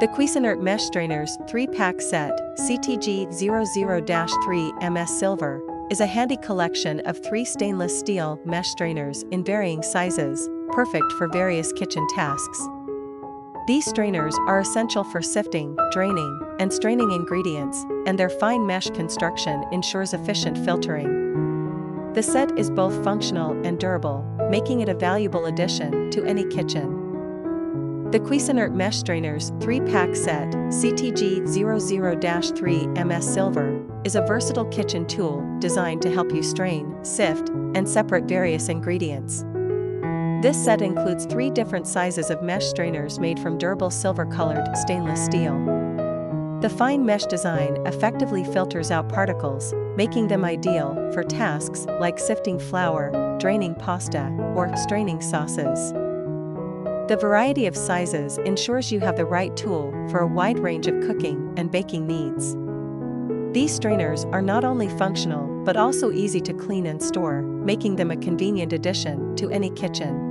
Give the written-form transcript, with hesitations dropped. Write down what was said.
The Cuisinart Mesh Strainers 3-Pack Set, CTG 00-3 MS Silver, is a handy collection of 3 stainless steel mesh strainers in varying sizes, perfect for various kitchen tasks. These strainers are essential for sifting, draining, and straining ingredients, and their fine mesh construction ensures efficient filtering. The set is both functional and durable, making it a valuable addition to any kitchen. The Cuisinart Mesh Strainers 3-Pack Set, CTG 00-3 MS Silver, is a versatile kitchen tool designed to help you strain, sift, and separate various ingredients. This set includes 3 different sizes of mesh strainers made from durable silver-colored stainless steel. The fine mesh design effectively filters out particles, making them ideal for tasks like sifting flour, draining pasta, or straining sauces. The variety of sizes ensures you have the right tool for a wide range of cooking and baking needs. These strainers are not only functional but also easy to clean and store, making them a convenient addition to any kitchen.